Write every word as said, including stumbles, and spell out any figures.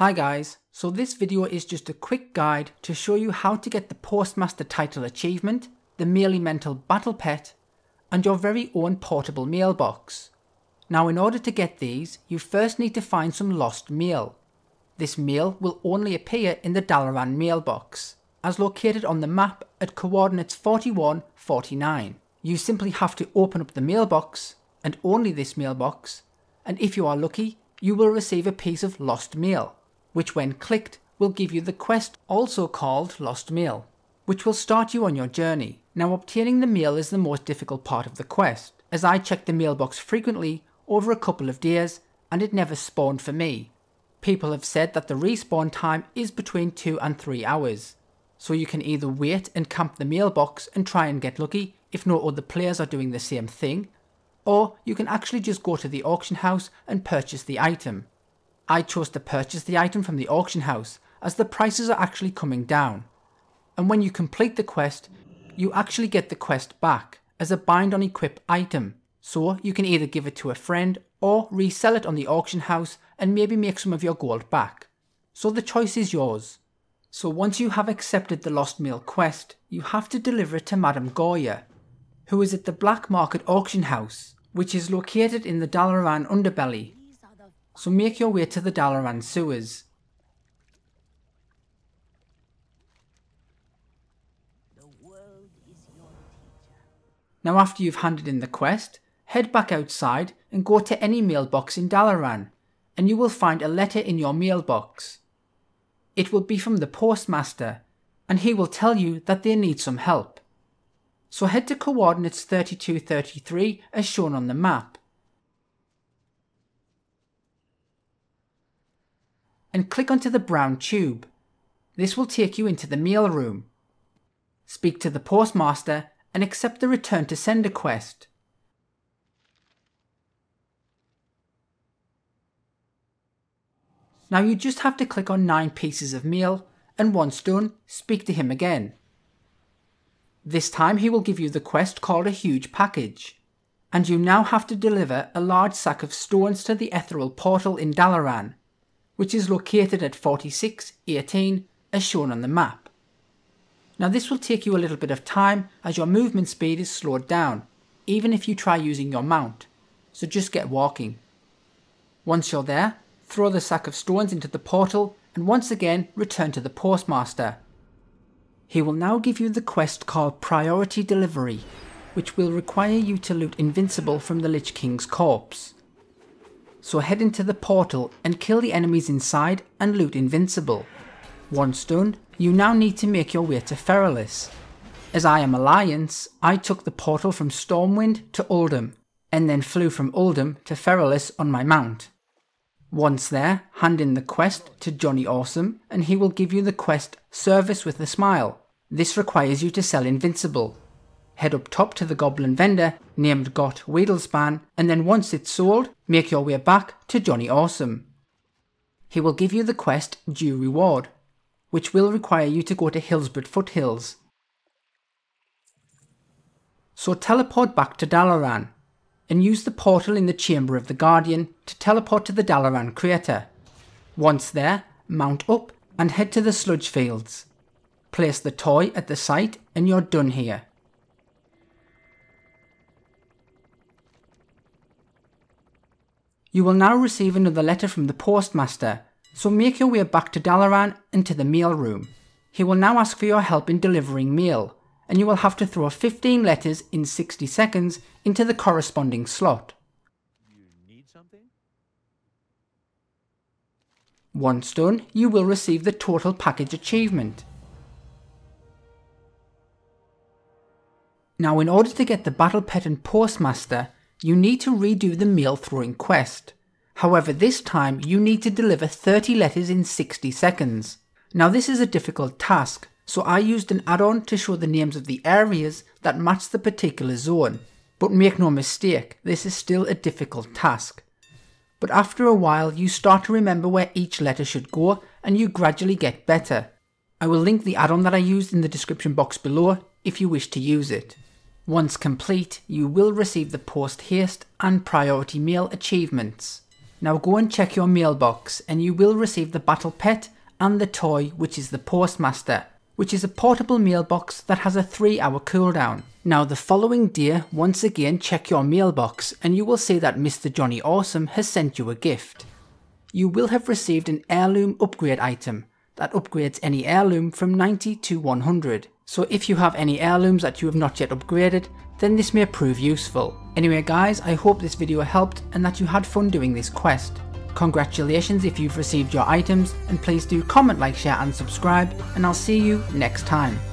Hi guys, so this video is just a quick guide to show you how to get the Postmaster title achievement, the Mailemental battle pet, and your very own portable mailbox. Now in order to get these, you first need to find some lost mail. This mail will only appear in the Dalaran mailbox, as located on the map at coordinates forty-one, forty-nine. You simply have to open up the mailbox, and only this mailbox, and if you are lucky, you will receive a piece of lost mail, which when clicked will give you the quest also called Lost Mail, which will start you on your journey. Now obtaining the mail is the most difficult part of the quest, as I checked the mailbox frequently over a couple of days and it never spawned for me. People have said that the respawn time is between two and three hours, so you can either wait and camp the mailbox and try and get lucky if no other players are doing the same thing, or you can actually just go to the auction house and purchase the item. I chose to purchase the item from the auction house as the prices are actually coming down, and when you complete the quest you actually get the quest back as a bind on equip item, so you can either give it to a friend or resell it on the auction house and maybe make some of your gold back. So the choice is yours. So once you have accepted the Lost Mail quest, you have to deliver it to Madame Goya, who is at the Black Market auction house, which is located in the Dalaran underbelly. So make your way to the Dalaran sewers. The world is your teacher. Now after you've handed in the quest, head back outside and go to any mailbox in Dalaran, and you will find a letter in your mailbox. It will be from the Postmaster, and he will tell you that they need some help. So head to coordinates thirty-two, thirty-three as shown on the map, and click onto the brown tube. This will take you into the mail room. Speak to the Postmaster and accept the return to sender quest. Now you just have to click on nine pieces of mail, and once done, speak to him again. This time he will give you the quest called a huge package, and you now have to deliver a large sack of stones to the ethereal portal in Dalaran, which is located at forty-six, eighteen as shown on the map. Now this will take you a little bit of time as your movement speed is slowed down, even if you try using your mount, so just get walking. Once you're there, throw the sack of stones into the portal and once again return to the Postmaster. He will now give you the quest called Priority Delivery, which will require you to loot Invincible from the Lich King's corpse. So head into the portal and kill the enemies inside and loot Invincible. Once done, you now need to make your way to Feralis. As I am Alliance, I took the portal from Stormwind to Oldham, and then flew from Oldham to Feralis on my mount. Once there, hand in the quest to Johnny Awesome and he will give you the quest Service with a Smile. This requires you to sell Invincible. Head up top to the goblin vendor named Got Weedlespan, and then once it's sold, make your way back to Johnny Awesome. He will give you the quest Due Reward, which will require you to go to Hillsbrad foothills. So teleport back to Dalaran, and use the portal in the Chamber of the Guardian to teleport to the Dalaran Crater. Once there, mount up and head to the sludge fields. Place the toy at the site and you're done here. You will now receive another letter from the Postmaster, so make your way back to Dalaran and to the mail room. He will now ask for your help in delivering mail, and you will have to throw fifteen letters in sixty seconds into the corresponding slot. You need something? Once done, you will receive the Total Package achievement. Now in order to get the battle pet and Postmaster, you need to redo the mail throwing quest. However, this time you need to deliver thirty letters in sixty seconds. Now this is a difficult task, so I used an add-on to show the names of the areas that match the particular zone. But make no mistake, this is still a difficult task. But after a while you start to remember where each letter should go and you gradually get better. I will link the add-on that I used in the description box below if you wish to use it. Once complete, you will receive the Post Haste and Priority Mail achievements. Now go and check your mailbox and you will receive the battle pet and the toy, which is the Postmaster, which is a portable mailbox that has a three hour cooldown. Now the following day, once again check your mailbox and you will see that Mister Johnny Awesome has sent you a gift. You will have received an heirloom upgrade item that upgrades any heirloom from ninety to one hundred. So if you have any heirlooms that you have not yet upgraded, then this may prove useful. Anyway guys, I hope this video helped and that you had fun doing this quest. Congratulations if you've received your items, and please do comment, like, share and subscribe, and I'll see you next time.